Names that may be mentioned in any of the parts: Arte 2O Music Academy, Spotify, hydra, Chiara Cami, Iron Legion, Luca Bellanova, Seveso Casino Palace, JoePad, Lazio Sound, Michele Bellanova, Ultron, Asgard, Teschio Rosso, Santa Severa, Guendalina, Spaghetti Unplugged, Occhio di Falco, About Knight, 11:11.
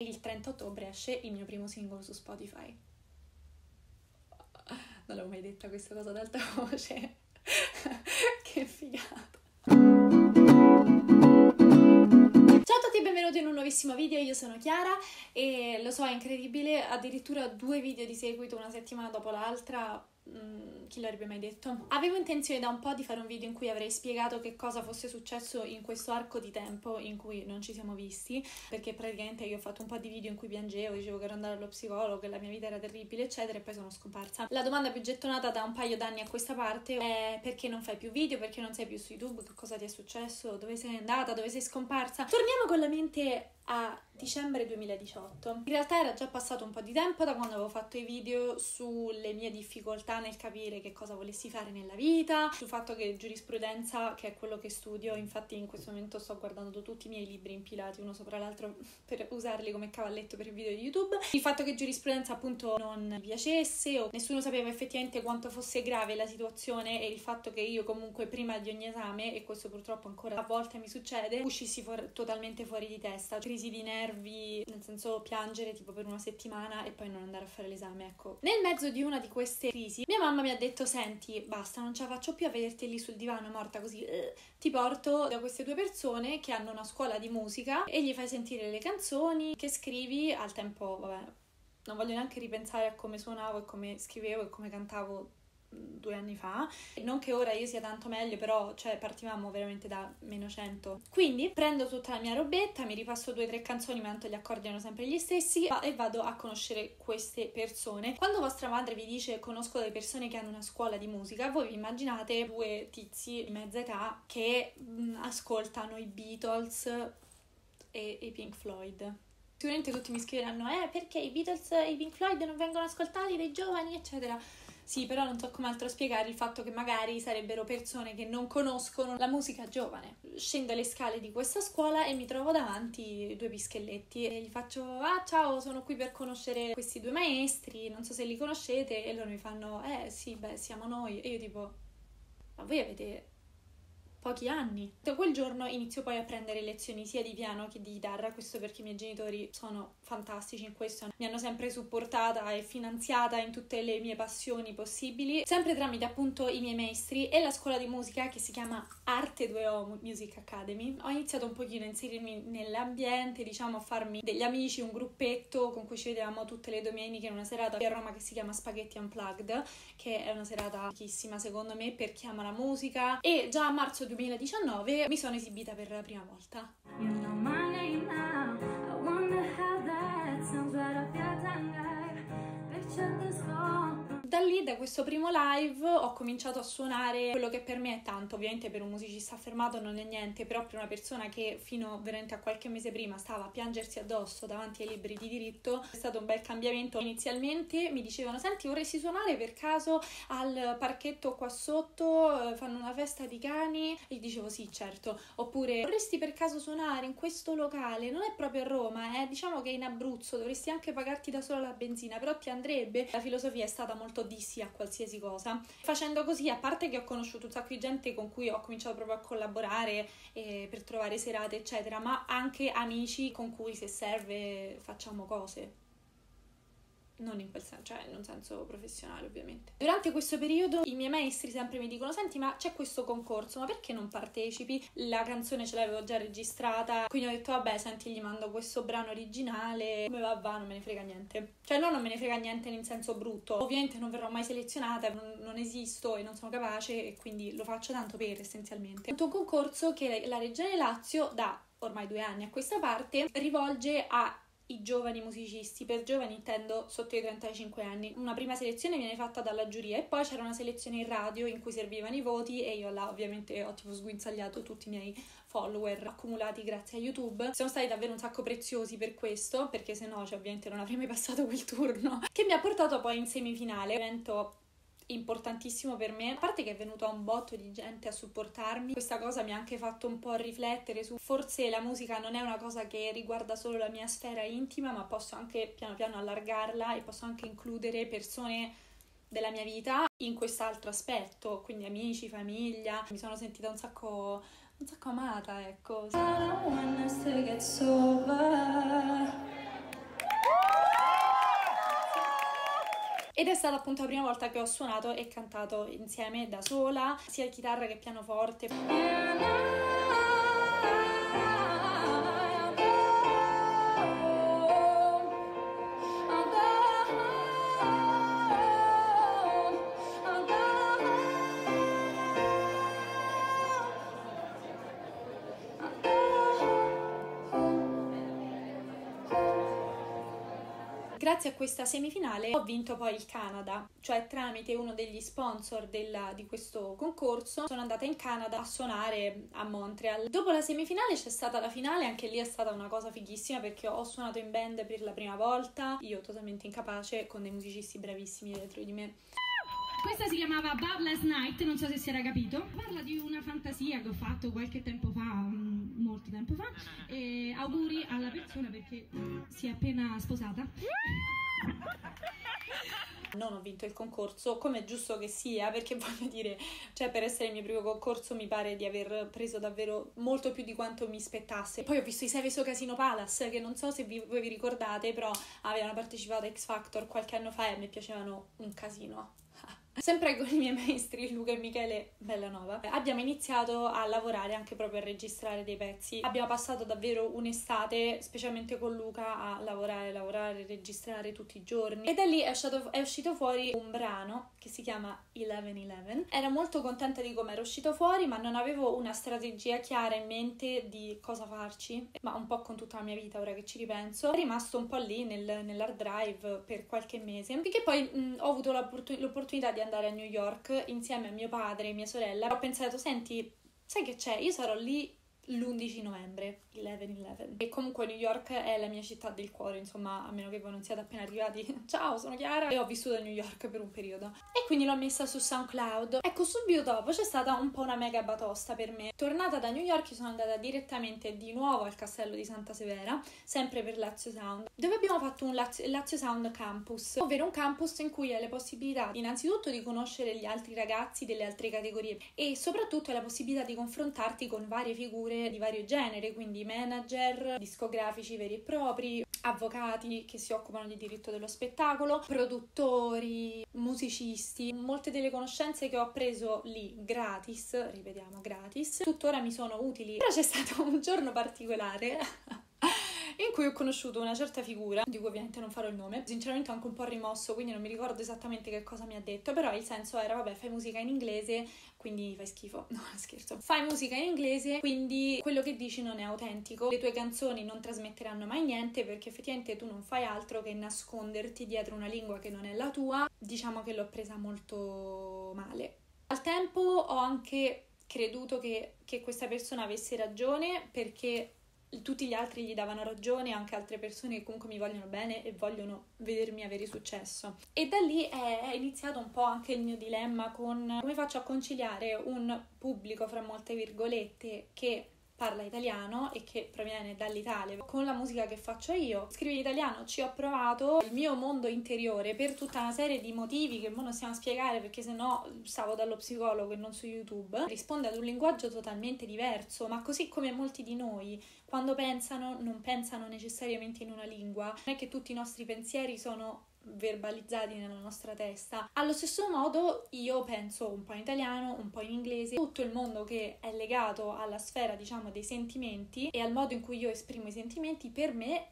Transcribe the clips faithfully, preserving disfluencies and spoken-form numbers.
Il trenta ottobre esce il mio primo singolo su Spotify. Non l'avevo mai detta questa cosa ad alta voce. Che figata. Ciao a tutti e benvenuti in un nuovissimo video, io sono Chiara e lo so, è incredibile, addirittura due video di seguito, una settimana dopo l'altra. Chi l'avrebbe mai detto? Avevo intenzione da un po' di fare un video in cui avrei spiegato che cosa fosse successo in questo arco di tempo in cui non ci siamo visti, perché praticamente io ho fatto un po' di video in cui piangevo, dicevo che ero andata allo psicologo, che la mia vita era terribile eccetera, e poi sono scomparsa. La domanda più gettonata da un paio d'anni a questa parte è: perché non fai più video, perché non sei più su YouTube, che cosa ti è successo, dove sei andata, dove sei scomparsa? Torniamo con la mente a dicembre duemiladiciotto. In realtà era già passato un po' di tempo da quando avevo fatto i video sulle mie difficoltà nel capire che cosa volessi fare nella vita, sul fatto che giurisprudenza, che è quello che studio, infatti in questo momento sto guardando tutti i miei libri impilati uno sopra l'altro per usarli come cavalletto per il video di YouTube, il fatto che giurisprudenza appunto non mi piacesse, o nessuno sapeva effettivamente quanto fosse grave la situazione, e il fatto che io comunque prima di ogni esame, e questo purtroppo ancora a volte mi succede, uscissi fuor- totalmente fuori di testa, crisi di nervi, nel senso piangere tipo per una settimana e poi non andare a fare l'esame, ecco. Nel mezzo di una di queste crisi mia mamma mi ha detto: senti, basta, non ce la faccio più a vederti lì sul divano morta così, ti porto da queste due persone che hanno una scuola di musica e gli fai sentire le canzoni che scrivi. Al tempo, vabbè, non voglio neanche ripensare a come suonavo e come scrivevo e come cantavo due anni fa, non che ora io sia tanto meglio, però cioè partivamo veramente da meno cento. Quindi prendo tutta la mia robetta, mi ripasso due o tre canzoni, ma tanto gli accordi erano sempre gli stessi, e vado a conoscere queste persone. Quando vostra madre vi dice conosco delle persone che hanno una scuola di musica, voi vi immaginate due tizi di mezza età che mh, ascoltano i Beatles e i Pink Floyd. Sicuramente tutti mi scriveranno eh perché i Beatles e i Pink Floyd non vengono ascoltati dai giovani eccetera. Sì, però non so come altro spiegare il fatto che magari sarebbero persone che non conoscono la musica giovane. Scendo le scale di questa scuola e mi trovo davanti due pischelletti e gli faccio: ah ciao, sono qui per conoscere questi due maestri, non so se li conoscete. E loro mi fanno: eh sì, beh, siamo noi. E io tipo: ma voi avete pochi anni. Da quel giorno inizio poi a prendere lezioni sia di piano che di chitarra, questo perché i miei genitori sono fantastici in questo, mi hanno sempre supportata e finanziata in tutte le mie passioni possibili, sempre tramite appunto i miei maestri e la scuola di musica che si chiama Arte due O Music Academy. Ho iniziato un pochino a inserirmi nell'ambiente, diciamo a farmi degli amici, un gruppetto con cui ci vedevamo tutte le domeniche in una serata qui a Roma che si chiama Spaghetti Unplugged, che è una serata fichissima secondo me per chi ama la musica, e già a marzo duemiladiciannove mi sono esibita per la prima volta. Da lì, da questo primo live, ho cominciato a suonare quello che per me è tanto, ovviamente per un musicista affermato non è niente, però per una persona che fino veramente a qualche mese prima stava a piangersi addosso davanti ai libri di diritto, è stato un bel cambiamento. Inizialmente mi dicevano: senti, vorresti suonare per caso al parchetto qua sotto, fanno una festa di cani? E dicevo sì, certo. Oppure: vorresti per caso suonare in questo locale? Non è proprio a Roma, eh? Diciamo che è in Abruzzo, dovresti anche pagarti da sola la benzina, però ti andrebbe? La filosofia è stata molto di sì a qualsiasi cosa. Facendo così, a parte che ho conosciuto un sacco di gente con cui ho cominciato proprio a collaborare eh, per trovare serate eccetera, ma anche amici con cui se serve facciamo cose, non in quel senso, cioè in un senso professionale ovviamente. Durante questo periodo i miei maestri sempre mi dicono: senti, ma c'è questo concorso, ma perché non partecipi? La canzone ce l'avevo già registrata, quindi ho detto vabbè, senti, gli mando questo brano originale, come va va, non me ne frega niente. Cioè no, non me ne frega niente nel senso brutto, ovviamente non verrò mai selezionata, non, non esisto e non sono capace, e quindi lo faccio tanto per, essenzialmente. È un concorso che la Regione Lazio da ormai due anni a questa parte rivolge a i giovani musicisti, per giovani intendo sotto i trentacinque anni. Una prima selezione viene fatta dalla giuria e poi c'era una selezione in radio in cui servivano i voti, e io là ovviamente ho tipo sguinzagliato tutti i miei follower accumulati grazie a YouTube. Sono stati davvero un sacco preziosi per questo, perché se no cioè, ovviamente non avrei mai passato quel turno, che mi ha portato poi in semifinale, un evento importantissimo per me. A parte che è venuto un botto di gente a supportarmi, questa cosa mi ha anche fatto un po' riflettere su forse la musica non è una cosa che riguarda solo la mia sfera intima, ma posso anche piano piano allargarla e posso anche includere persone della mia vita in quest'altro aspetto, quindi amici, famiglia. Mi sono sentita un sacco un sacco amata, ecco. ed è stata appunto la prima volta che ho suonato e cantato insieme da sola, sia chitarra che pianoforte. Grazie a questa semifinale ho vinto poi il Canada, cioè tramite uno degli sponsor della, di questo concorso sono andata in Canada a suonare a Montreal. Dopo la semifinale c'è stata la finale, anche lì è stata una cosa fighissima perché ho suonato in band per la prima volta, io totalmente incapace, con dei musicisti bravissimi dietro di me. Questa si chiamava About Knight, non so se si era capito. Parla di una fantasia che ho fatto qualche tempo fa, molto tempo fa. E auguri alla persona perché si è appena sposata. Non ho vinto il concorso, come è giusto che sia, perché voglio dire, cioè per essere il mio primo concorso mi pare di aver preso davvero molto più di quanto mi spettasse. Poi ho visto i Seveso Casino Palace, che non so se vi, voi vi ricordate, però avevano partecipato a X Factor qualche anno fa e mi piacevano un casino. Sempre con i miei maestri Luca e Michele Bellanova abbiamo iniziato a lavorare anche proprio a registrare dei pezzi. Abbiamo passato davvero un'estate, specialmente con Luca, a lavorare, lavorare, registrare tutti i giorni. E da lì è uscito, è uscito fuori un brano che si chiama eleven eleven. Ero molto contenta di come era uscito fuori, ma non avevo una strategia chiara in mente di cosa farci, ma un po' con tutta la mia vita ora che ci ripenso. È rimasto un po' lì nel, nell'hard drive per qualche mese, perché poi mh, ho avuto l'opportun- l'opportunità di andare a New York insieme a mio padre e mia sorella. Ho pensato, senti, sai che c'è? Io sarò lì l'undici novembre, eleven eleven. E comunque New York è la mia città del cuore, insomma, a meno che voi non siate appena arrivati. Ciao, sono Chiara e ho vissuto a New York per un periodo. E quindi l'ho messa su SoundCloud. Ecco, subito dopo c'è stata un po' una mega batosta per me. Tornata da New York sono andata direttamente di nuovo al castello di Santa Severa, sempre per Lazio Sound, dove abbiamo fatto un Lazio, Lazio Sound Campus, ovvero un campus in cui hai le possibilità innanzitutto di conoscere gli altri ragazzi delle altre categorie e soprattutto hai la possibilità di confrontarti con varie figure di vario genere, quindi manager, discografici veri e propri, avvocati che si occupano di diritto dello spettacolo, produttori, musicisti. Molte delle conoscenze che ho appreso lì gratis, ripetiamo gratis, tuttora mi sono utili. Però c'è stato un giorno particolare in cui ho conosciuto una certa figura, di cui ovviamente non farò il nome, sinceramente ho anche un po' rimosso, quindi non mi ricordo esattamente che cosa mi ha detto, però il senso era, vabbè, fai musica in inglese, quindi fai schifo. No, scherzo. Fai musica in inglese, quindi quello che dici non è autentico, le tue canzoni non trasmetteranno mai niente, perché effettivamente tu non fai altro che nasconderti dietro una lingua che non è la tua. Diciamo che l'ho presa molto male. Al tempo ho anche creduto che, che questa persona avesse ragione, perché tutti gli altri gli davano ragione, anche altre persone che comunque mi vogliono bene e vogliono vedermi avere successo. E da lì è iniziato un po' anche il mio dilemma con come faccio a conciliare un pubblico, fra molte virgolette, che parla italiano e che proviene dall'Italia, con la musica che faccio io. Scrivere in italiano ci ho provato, il mio mondo interiore, per tutta una serie di motivi che mo non stiamo a spiegare perché sennò stavo dallo psicologo e non su YouTube, risponde ad un linguaggio totalmente diverso, ma così come molti di noi, quando pensano, non pensano necessariamente in una lingua, non è che tutti i nostri pensieri sono verbalizzati nella nostra testa. Allo stesso modo io penso un po' in italiano, un po' in inglese, tutto il mondo che è legato alla sfera, diciamo, dei sentimenti e al modo in cui io esprimo i sentimenti per me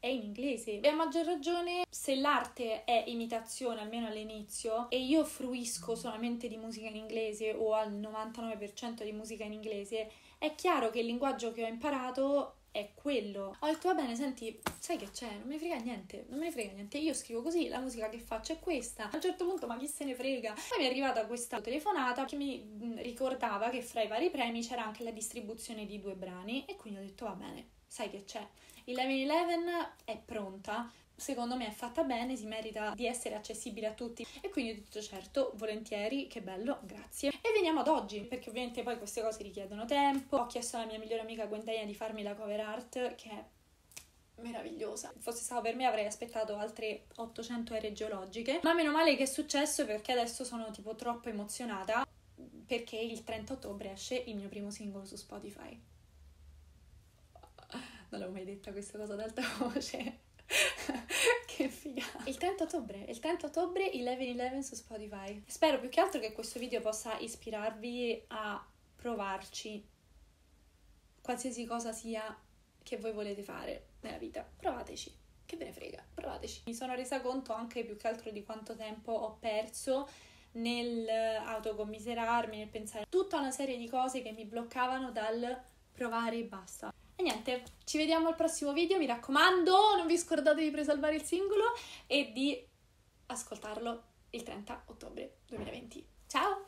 è in inglese. E a maggior ragione se l'arte è imitazione, almeno all'inizio, e io fruisco solamente di musica in inglese o al novantanove per cento di musica in inglese, è chiaro che il linguaggio che ho imparato è quello. Ho detto, va bene, senti, sai che c'è? Non mi frega niente, non me ne frega niente, io scrivo così, la musica che faccio è questa. A un certo punto, ma chi se ne frega? Poi mi è arrivata questa telefonata che mi ricordava che fra i vari premi c'era anche la distribuzione di due brani e quindi ho detto, va bene, sai che c'è? eleven eleven è pronta, secondo me è fatta bene, si merita di essere accessibile a tutti. E quindi ho detto, certo, volentieri, che bello, grazie. E veniamo ad oggi, perché ovviamente poi queste cose richiedono tempo. Ho chiesto alla mia migliore amica Guendalina di farmi la cover art, che è meravigliosa. Se fosse stato per me avrei aspettato altre ottocento ere geologiche, ma meno male che è successo, perché adesso sono tipo troppo emozionata, perché il trenta ottobre esce il mio primo singolo su Spotify. Non l'avevo mai detta questa cosa ad alta voce. Che figata. Il trenta ottobre, il trenta ottobre undici undici su Spotify. Spero più che altro che questo video possa ispirarvi a provarci, qualsiasi cosa sia che voi volete fare nella vita, provateci, che ve ne frega, provateci. Mi sono resa conto anche più che altro di quanto tempo ho perso nel autocommiserarmi, nel pensare tutta una serie di cose che mi bloccavano dal provare e basta. E niente, ci vediamo al prossimo video, mi raccomando, non vi scordate di presalvare il singolo e di ascoltarlo il trenta ottobre duemilaventi. Ciao!